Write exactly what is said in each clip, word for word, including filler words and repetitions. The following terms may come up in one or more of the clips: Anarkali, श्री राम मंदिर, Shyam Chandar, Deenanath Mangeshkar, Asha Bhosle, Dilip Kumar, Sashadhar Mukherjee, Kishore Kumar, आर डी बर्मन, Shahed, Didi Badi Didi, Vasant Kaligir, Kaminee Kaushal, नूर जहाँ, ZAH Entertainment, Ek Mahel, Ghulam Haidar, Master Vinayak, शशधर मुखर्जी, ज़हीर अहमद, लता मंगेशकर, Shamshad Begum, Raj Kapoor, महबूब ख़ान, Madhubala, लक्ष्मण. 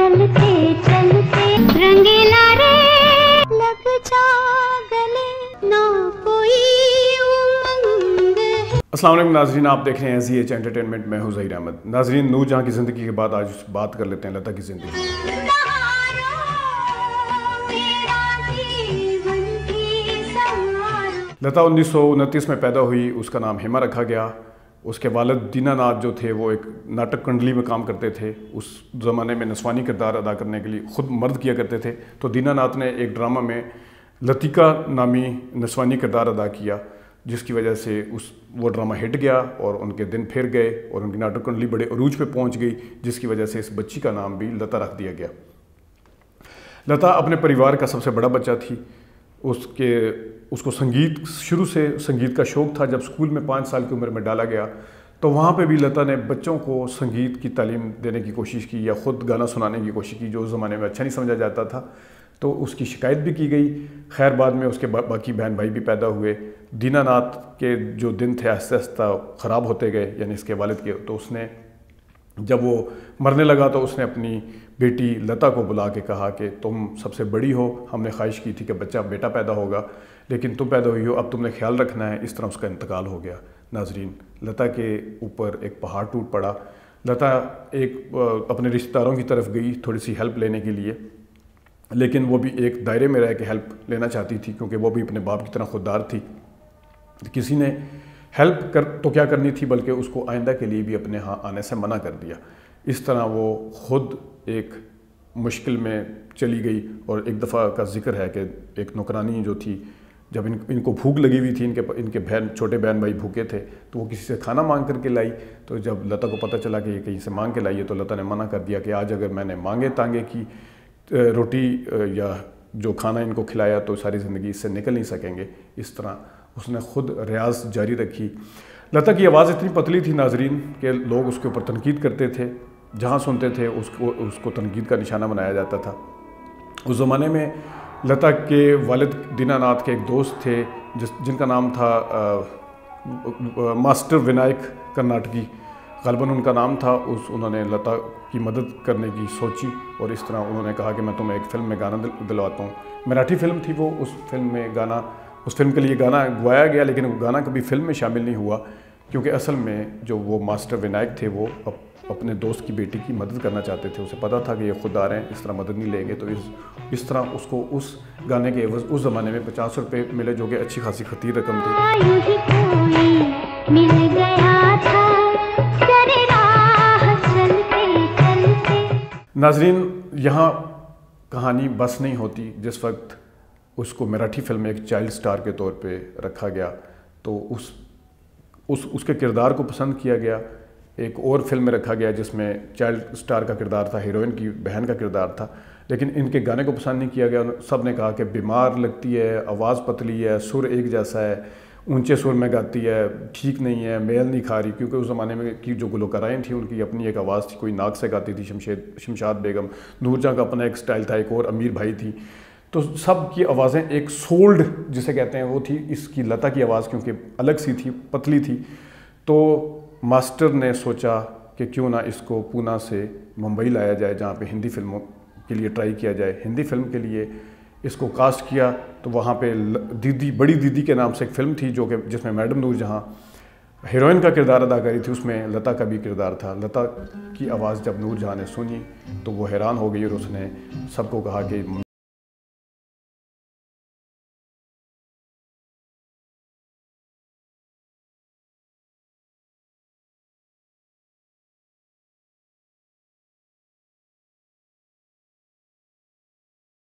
चलते चलते रंगीला रे लग जा गले ना कोई उमंग है। अस्सलाम वालेकुम नाजरीन, आप देख रहे हैं ज़ैह एंटरटेनमेंट, मैं हूं ज़हीर अहमद। नाजरीन, नूर जहां की ज़िंदगी के बाद आज बात कर लेते हैं लता की ज़िंदगी। लता उन्नीस सौ उनतीस में पैदा हुई, उसका नाम हेमा रखा गया। उसके वालिद दीनानाथ जो थे वो एक नाटक कंडली में काम करते थे। उस ज़माने में नस्वानी किरदार अदा करने के लिए ख़ुद मर्द किया करते थे, तो दीनानाथ ने एक ड्रामा में लतिका नामी नस्वानी किरदार अदा किया, जिसकी वजह से उस वो ड्रामा हिट गया और उनके दिन फिर गए और उनकी नाटक कंडली बड़े अरूज पर पहुँच गई, जिसकी वजह से इस बच्ची का नाम भी लता रख दिया गया। लता अपने परिवार का सबसे बड़ा बच्चा थी। उसके उसको संगीत शुरू से संगीत का शौक़ था। जब स्कूल में पाँच साल की उम्र में डाला गया तो वहाँ पे भी लता ने बच्चों को संगीत की तालीम देने की कोशिश की या ख़ुद गाना सुनाने की कोशिश की, जो उस ज़माने में अच्छा नहीं समझा जाता था, तो उसकी शिकायत भी की गई। खैर, बाद में उसके बा, बाकी बहन भाई भी पैदा हुए। दीनानाथ के जो दिन थे आहिस्ता आहिस्ता ख़राब होते गए, यानी इसके वालिद के, तो उसने जब वो मरने लगा तो उसने अपनी बेटी लता को बुला के कहा कि तुम सबसे बड़ी हो, हमने ख्वाहिश की थी कि बच्चा बेटा पैदा होगा, लेकिन तुम पैदा हुई हो, अब तुमने ख्याल रखना है। इस तरह उसका इंतकाल हो गया। नाजरीन, लता के ऊपर एक पहाड़ टूट पड़ा। लता एक अपने रिश्तेदारों की तरफ गई थोड़ी सी हेल्प लेने के लिए, लेकिन वो भी एक दायरे में रह के हेल्प लेना चाहती थी, क्योंकि वो भी अपने बाप की तरह खुददार थी। किसी ने हेल्प कर तो क्या करनी थी, बल्कि उसको आइंदा के लिए भी अपने यहाँ आने से मना कर दिया। इस तरह वो ख़ुद एक मुश्किल में चली गई। और एक दफ़ा का जिक्र है कि एक नौकरानी जो थी, जब इन इनको भूख लगी हुई थी, इनके इनके बहन छोटे बहन भाई भूखे थे, तो वो किसी से खाना मांग करके लाई। तो जब लता को पता चला कि ये कहीं से मांग के लाई है, तो लता ने मना कर दिया कि आज अगर मैंने मांगे तांगे की रोटी या जो खाना इनको खिलाया तो सारी ज़िंदगी इससे निकल नहीं सकेंगे। इस तरह उसने ख़ुद रियाज जारी रखी। लता की आवाज़ इतनी पतली थी नाजरीन कि लोग उसके ऊपर तनकीद करते थे। जहाँ सुनते थे उसको उसको तनकीद का निशाना बनाया जाता था। उस ज़माने में लता के वालिद दीनानाथ के एक दोस्त थे, जिस जिनका नाम था आ, आ, मास्टर विनायक कर्नाटकी ग़ालिबन उनका नाम था। उस उन्होंने लता की मदद करने की सोची और इस तरह उन्होंने कहा कि मैं तुम्हें एक फ़िल्म में गाना दिल, दिलवाता हूँ। मराठी फ़िल्म थी वो। उस फिल्म में गाना उस फिल्म के लिए गाना गवाया गया, लेकिन वो गाना कभी फ़िल्म में शामिल नहीं हुआ, क्योंकि असल में जो वो मास्टर विनायक थे वो अप, अपने दोस्त की बेटी की मदद करना चाहते थे। उसे पता था कि ये खुद आ रहे हैं, इस तरह मदद नहीं लेंगे, तो इस इस तरह उसको उस गाने के एवज उस ज़माने में पचास रुपये मिले, जो कि अच्छी खासी खतीर रकम थी। नाजरीन, यहाँ कहानी बस नहीं होती। जिस वक्त उसको मराठी फिल्म में एक चाइल्ड स्टार के तौर पे रखा गया तो उस उस उसके किरदार को पसंद किया गया। एक और फिल्म में रखा गया जिसमें चाइल्ड स्टार का किरदार था, हीरोइन की बहन का किरदार था, लेकिन इनके गाने को पसंद नहीं किया गया। सब ने कहा कि बीमार लगती है, आवाज़ पतली है, सुर एक जैसा है, ऊंचे सुर में गाती है, ठीक नहीं है, मेल नहीं खा रही, क्योंकि उस ज़माने में की जो गुलकाराएँ थी उनकी अपनी एक आवाज़ थी। कोई नाक से गाती थी, शमशेद शमशाद बेगम, नूर जहाँ का अपना एक स्टाइल था, एक और अमीर भाई थी, तो सब की आवाज़ें एक सोल्ड जिसे कहते हैं वो थी। इसकी लता की आवाज़ क्योंकि अलग सी थी, पतली थी, तो मास्टर ने सोचा कि क्यों ना इसको पूना से मुंबई लाया जाए, जहाँ पे हिंदी फिल्मों के लिए ट्राई किया जाए। हिंदी फिल्म के लिए इसको कास्ट किया, तो वहाँ पे दीदी बड़ी दीदी के नाम से एक फ़िल्म थी, जो कि जिसमें मैडम नूर जहाँ हीरोइन का किरदार अदा करी थी, उसमें लता का भी किरदार था। लता की आवाज़ जब नूर जहाँ ने सुनी तो वो हैरान हो गई और उसने सबको कहा कि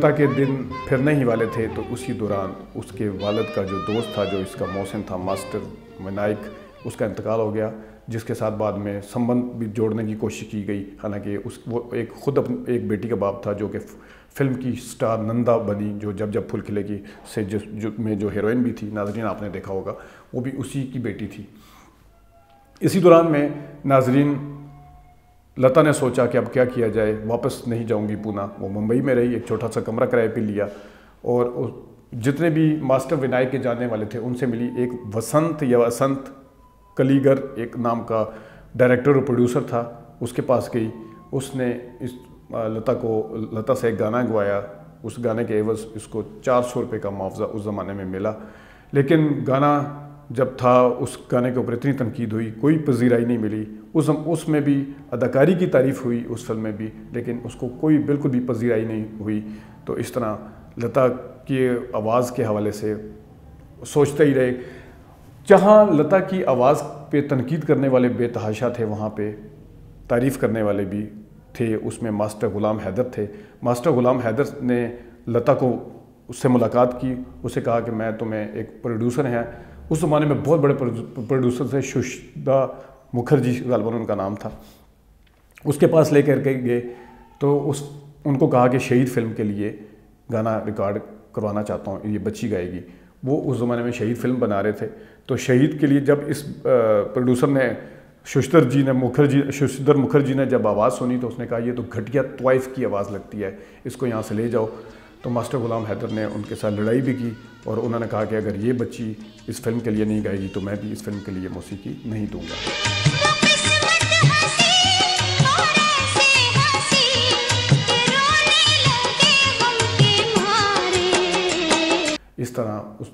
लता के दिन फिरने ही वाले थे। तो उसी दौरान उसके वालिद का जो दोस्त था, जो इसका मौसिन था, मास्टर विनायक, उसका इंतकाल हो गया, जिसके साथ बाद में संबंध भी जोड़ने की कोशिश की गई। हालांकि उस वो एक ख़ुद अपनी एक बेटी का बाप था, जो कि फिल्म की स्टार नंदा बनी, जो जब जब फूल खिलेगी से जिस जो में जो हीरोइन भी थी, नाजरीन आपने देखा होगा, वो भी उसी की बेटी थी। इसी दौरान में नाजरीन लता ने सोचा कि अब क्या किया जाए, वापस नहीं जाऊंगी पूना। वो मुंबई में रही, एक छोटा सा कमरा किराए पे लिया और जितने भी मास्टर विनायक के जानने वाले थे उनसे मिली। एक वसंत या वसंत कलीगर एक नाम का डायरेक्टर और प्रोड्यूसर था, उसके पास गई। उसने इस लता को लता से एक गाना गवाया, उस गाने के एवज इसको चार सौ रुपये का मुआवजा उस ज़माने में मिला। लेकिन गाना जब था उस गाने के ऊपर इतनी तनकीद हुई, कोई पजीराई नहीं मिली। उस उसमें भी अदाकारी की तारीफ़ हुई उस फिल्म में भी, लेकिन उसको कोई बिल्कुल भी पजीराई नहीं हुई। तो इस तरह लता की आवाज़ के हवाले से सोचते ही रहे। जहाँ लता की आवाज़ पे तनकीद करने वाले बेतहाशा थे, वहाँ पे तारीफ़ करने वाले भी थे। उसमें मास्टर गुलाम हैदर थे। मास्टर गुलाम हैदर ने लता को उससे मुलाकात की, उसे कहा कि मैं तुम्हें एक प्रोड्यूसर हैं, उस ज़माने में बहुत बड़े प्रोड्यूसर थे, शाहदा मुखर्जी गालबन उनका नाम था, उसके पास ले कर के गए। तो उस उनको कहा कि शहीद फिल्म के लिए गाना रिकॉर्ड करवाना चाहता हूँ, ये बच्ची गाएगी। वो उस ज़माने में शहीद फिल्म बना रहे थे। तो शहीद के लिए जब इस प्रोड्यूसर ने शशधर जी ने मुखर्जी शशधर मुखर्जी ने जब आवाज़ सुनी तो उसने कहा ये तो घटिया तवाइफ की आवाज़ लगती है, इसको यहाँ से ले जाओ। तो मास्टर गुलाम हैदर ने उनके साथ लड़ाई भी की और उन्होंने कहा कि अगर ये बच्ची इस फिल्म के लिए नहीं गाएगी तो मैं भी इस फिल्म के लिए मौसीकी नहीं दूँगा। इस तरह उस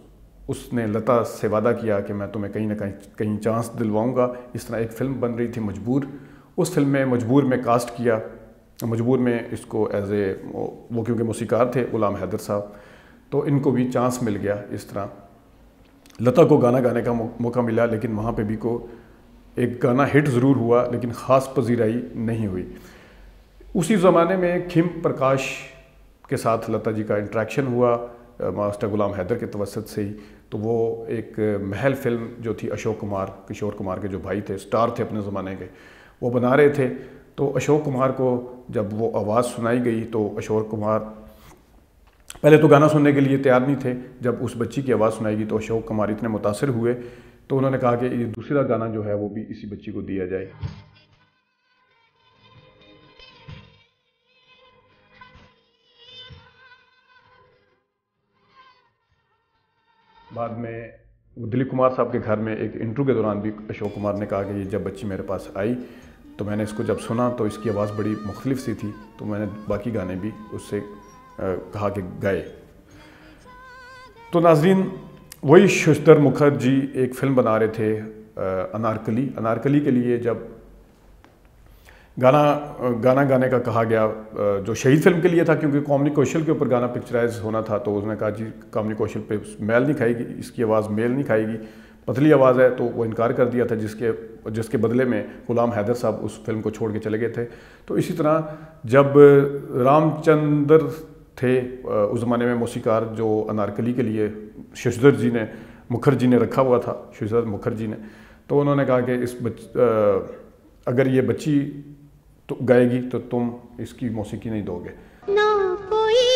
उसने लता से वादा किया कि मैं तुम्हें कहीं ना कहीं कहीं चांस दिलवाऊंगा। इस तरह एक फ़िल्म बन रही थी मजबूर। उस फिल्म में मजबूर में कास्ट किया। मजबूर में इसको एज ए वो क्योंकि मौसीकार थे गुलाम हैदर साहब, तो इनको भी चांस मिल गया। इस तरह लता को गाना गाने का मौका मिला, लेकिन वहाँ पे भी को एक गाना हिट ज़रूर हुआ लेकिन ख़ास पजीराई नहीं हुई। उसी ज़माने में खिम प्रकाश के साथ लता जी का इंट्रैक्शन हुआ मास्टर गुलाम हैदर के तवसत से ही। तो वो एक महल फिल्म जो थी, अशोक कुमार किशोर कुमार के जो भाई थे, स्टार थे अपने ज़माने के, वो बना रहे थे। तो अशोक कुमार को जब वो आवाज़ सुनाई गई तो अशोक कुमार पहले तो गाना सुनने के लिए तैयार नहीं थे। जब उस बच्ची की आवाज़ सुनाई गई तो अशोक कुमार इतने मुतासर हुए तो उन्होंने कहा कि ये दूसरा गाना जो है वो भी इसी बच्ची को दिया जाए। बाद में दिलीप कुमार साहब के घर में एक इंटरव्यू के दौरान भी अशोक कुमार ने कहा कि ये जब बच्ची मेरे पास आई तो मैंने इसको जब सुना तो इसकी आवाज़ बड़ी मुख्तलिफ सी थी, तो मैंने बाकी गाने भी उससे कहा कि गाए। तो नाजरीन वही शशधर मुखर्जी एक फ़िल्म बना रहे थे अनारकली। अनारकली के लिए जब गाना गाना गाने का कहा गया जो शहीद फिल्म के लिए था, क्योंकि कामिनी कौशल के ऊपर गाना पिक्चराइज होना था, तो उसने कहा जी कामिनी कौशल पे मैल नहीं खाएगी, इसकी आवाज़ मेल नहीं खाएगी, पतली आवाज़ है, तो वो इनकार कर दिया था, जिसके जिसके बदले में गुलाम हैदर साहब उस फिल्म को छोड़ के चले गए थे। तो इसी तरह जब रामचंद्र थे उस ज़माने में मौसीकार जो अनारकली के लिए शशधर जी ने मुखर्जी ने रखा हुआ था, शशधर मुखर्जी ने, तो उन्होंने कहा कि इस बच अगर ये बच्ची तो गाएगी तो तुम इसकी मौसीकी नहीं दोगे। ना कोई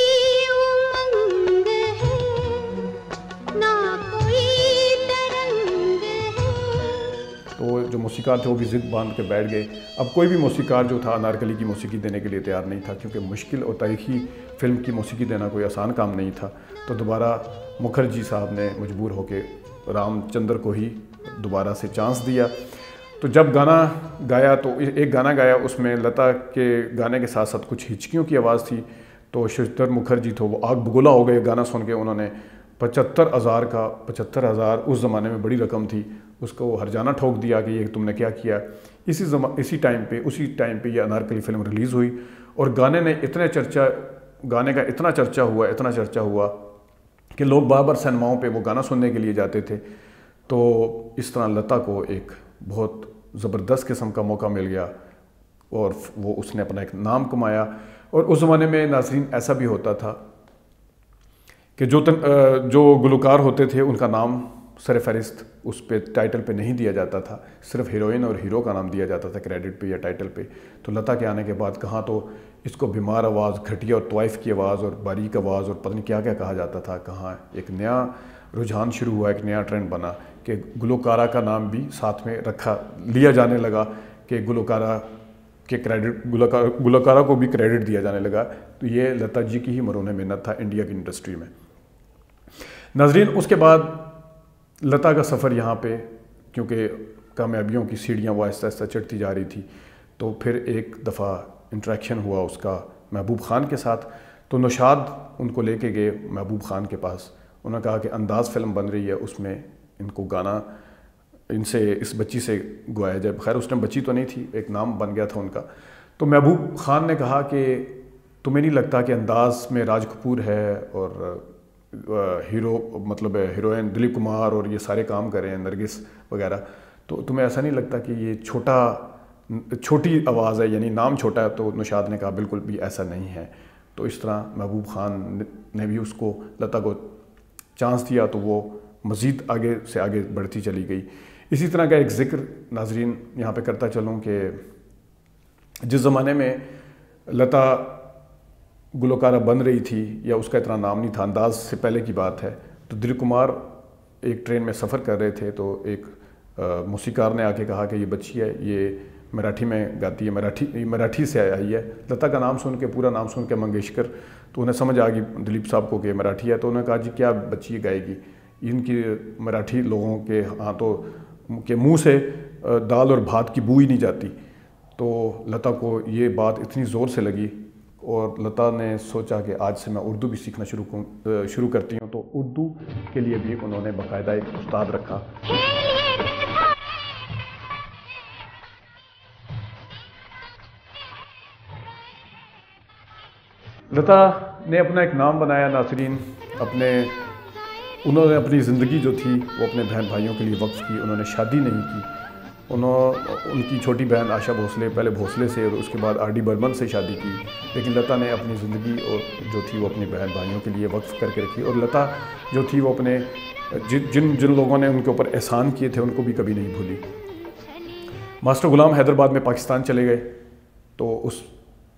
उमंग है, ना कोई तरंग है। तो जो मौसीकार थे वो भी जिद बांध के बैठ गए। अब कोई भी मौसीकार जो था अनारकली की मौसीकी देने के लिए तैयार नहीं था, क्योंकि मुश्किल और तारीखी फिल्म की मौसीकी देना कोई आसान काम नहीं था। तो दोबारा मुखर्जी साहब ने मजबूर होकर रामचंद्र को ही दोबारा से चांस दिया। तो जब गाना गाया तो एक गाना गाया, उसमें लता के गाने के साथ साथ कुछ हिचकियों की आवाज़ थी। तो शशधर मुखर्जी तो वो आग बगुला हो गए गाना सुन के। उन्होंने पचहत्तर हज़ार का पचहत्तर हज़ार उस ज़माने में बड़ी रकम थी, उसको हरजाना ठोक दिया कि ये तुमने क्या किया। इसी जमा इसी टाइम पे उसी टाइम पे ये अनारकली फ़िल्म रिलीज़ हुई और गाने ने इतने चर्चा गाने का इतना चर्चा हुआ इतना चर्चा हुआ कि लोग बार बार सिनेमाओं पर वो गाना सुनने के लिए जाते थे। तो इस तरह लता को एक बहुत ज़बरदस्त किस्म का मौका मिल गया और वो उसने अपना एक नाम कमाया। और उस ज़माने में नाज़रीन ऐसा भी होता था कि जो तन, जो गुलकार होते थे उनका नाम सर फहरिस्त उस पे टाइटल पे नहीं दिया जाता था, सिर्फ हीरोइन और हीरो का नाम दिया जाता था क्रेडिट पे या टाइटल पे। तो लता के आने के बाद कहाँ तो इसको बीमार आवाज़, घटिया और तवाइफ की आवाज़ और बारीक आवाज़ और पता नहीं क्या क्या कहा जाता था, कहाँ एक नया रुझान शुरू हुआ, एक नया ट्रेंड बना कि गुलकारा का नाम भी साथ में रखा लिया जाने लगा, कि गुलकारा के क्रेडिट गुलकार गुलकारा को भी क्रेडिट दिया जाने लगा। तो ये लता जी की ही मरोने मेहनत था इंडिया की इंडस्ट्री में। नाजरीन उसके बाद लता का सफ़र यहाँ पे क्योंकि कामयाबियों की सीढ़ियाँ वो आहिस्ता आहिस्ता चढ़ती जा रही थी, तो फिर एक दफ़ा इंटरेक्शन हुआ उसका महबूब ख़ान के साथ। तो नौशाद उनको लेके गए महबूब ख़ान के पास, उन्होंने कहा कि अंदाज़ फिल्म बन रही है, उसमें इनको गाना इनसे इस बच्ची से गवाया जाए। खैर उस टाइम बच्ची तो नहीं थी, एक नाम बन गया था उनका। तो महबूब ख़ान ने कहा कि तुम्हें नहीं लगता कि अंदाज़ में राज कपूर है और हीरो मतलब हीरोइन दिलीप कुमार और ये सारे काम कर रहे हैं, नरगिस वगैरह, तो तुम्हें ऐसा नहीं लगता कि ये छोटा छोटी आवाज़ है, यानी नाम छोटा है? तो नौशाद ने कहा बिल्कुल भी ऐसा नहीं है। तो इस तरह महबूब ख़ान ने भी उसको, लता को चांस दिया, तो वो मज़ीद आगे से आगे बढ़ती चली गई। इसी तरह का एक ज़िक्र नाजरीन यहाँ पे करता चलूँ कि जिस ज़माने में लता गुलकारा बन रही थी या उसका इतना नाम नहीं था, अंदाज़ से पहले की बात है, तो दिलीप कुमार एक ट्रेन में सफ़र कर रहे थे, तो एक मौसीकार ने आके कहा कि ये बच्ची है, ये मराठी में गाती है, मराठी मराठी से आई है। लता का नाम सुन के, पूरा नाम सुन के मंगेशकर, तो उन्हें समझ आ गई दिलीप साहब को कि मराठी है। तो उन्होंने कहा जी क्या बच्ची गाएगी, इनकी मराठी लोगों के हाथों के मुंह से दाल और भात की बू ही नहीं जाती। तो लता को ये बात इतनी ज़ोर से लगी और लता ने सोचा कि आज से मैं उर्दू भी सीखना शुरू शुरू करती हूँ। तो उर्दू के लिए भी उन्होंने बाकायदा एक उस्ताद रखा। लता ने अपना एक नाम बनाया नासरीन, अपने उन्होंने अपनी ज़िंदगी जो थी वो अपने बहन भाइयों के लिए वक्फ की, उन्होंने शादी नहीं की। उन्होंने उनकी छोटी बहन आशा भोसले, पहले भोसले से और उसके बाद आर डी बर्मन से शादी की, लेकिन लता ने अपनी ज़िंदगी और जो थी वो अपने बहन भाइयों के लिए वक्फ करके रखी। और लता जो थी वो अपने जिन जिन जिन लोगों ने उनके ऊपर एहसान किए थे उनको भी कभी नहीं भूली। मास्टर गुलाम हैदराबाद में पाकिस्तान चले गए, तो उस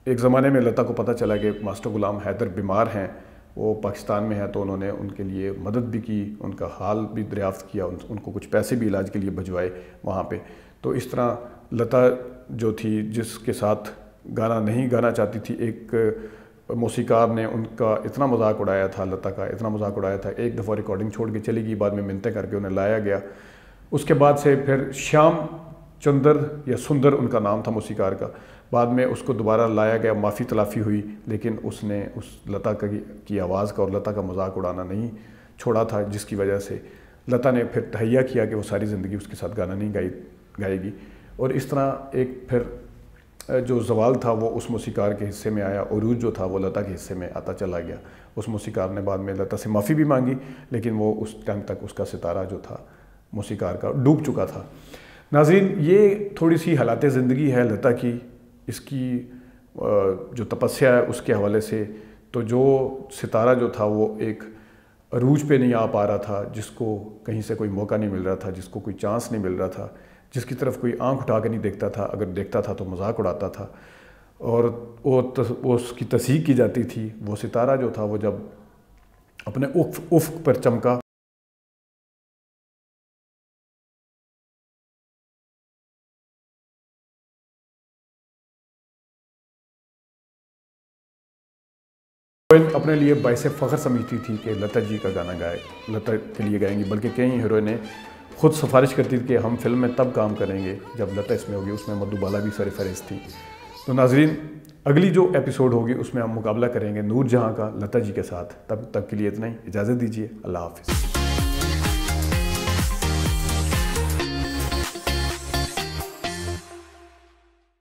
एक ज़माने में लता को पता चला कि मास्टर गुलाम हैदर बीमार हैं, वो पाकिस्तान में हैं, तो उन्होंने उनके लिए मदद भी की, उनका हाल भी दरियाफ्त किया, उन, उनको कुछ पैसे भी इलाज के लिए भिजवाए वहाँ पे। तो इस तरह लता जो थी, जिसके साथ गाना नहीं गाना चाहती थी, एक मौसीकार ने उनका इतना मजाक उड़ाया था, लता का इतना मजाक उड़ाया था, एक दफ़ा रिकॉर्डिंग छोड़ के चली गई, बाद में मिन्नतें करके उन्हें लाया गया। उसके बाद से फिर श्याम चंदर या सुंदर उनका नाम था मौसीकार का, बाद में उसको दोबारा लाया गया, माफ़ी तलाफ़ी हुई, लेकिन उसने उस लता का की आवाज़ का और लता का मजाक उड़ाना नहीं छोड़ा था, जिसकी वजह से लता ने फिर तहैया किया कि वो सारी ज़िंदगी उसके साथ गाना नहीं गाई गाएगी। और इस तरह एक फिर जो जवाल था वो उस मौसीकार के हिस्से में आया, उरूज जो था वो लता के हिस्से में आता चला गया। उस मौसीकार ने बाद में लता से माफ़ी भी मांगी, लेकिन वो उस टाइम तक उसका सितारा जो था मौसीकार का डूब चुका था। नाज़रीन ये थोड़ी सी हालात ज़िंदगी है लता की, इसकी जो तपस्या है उसके हवाले से। तो जो सितारा जो था वो एक अरूज पे नहीं आ पा रहा था, जिसको कहीं से कोई मौका नहीं मिल रहा था, जिसको कोई चांस नहीं मिल रहा था, जिसकी तरफ कोई आंख उठा के नहीं देखता था, अगर देखता था तो मजाक उड़ाता था और वो, तस, वो उसकी तस्हीक की जाती थी। वो सितारा जो था वो जब अपने उफ उफ्क पर चमका, अपने लिए बाइसे फ़ख्र समझती थी कि लता जी का गाना गाए, लता के लिए गाएंगी। बल्कि कई हीरोइनें खुद सिफारिश करती थी कि हम फिल्म में तब काम करेंगे जब लता इसमें होगी। उसमें मधुबाला भी सरफहरिस्त थी। तो नाजरीन अगली जो एपिसोड होगी उसमें हम मुकाबला करेंगे नूर जहाँ का लता जी के साथ। तब तक के लिए इतना ही, इजाज़त दीजिए, अल्लाह हाफ़िज़।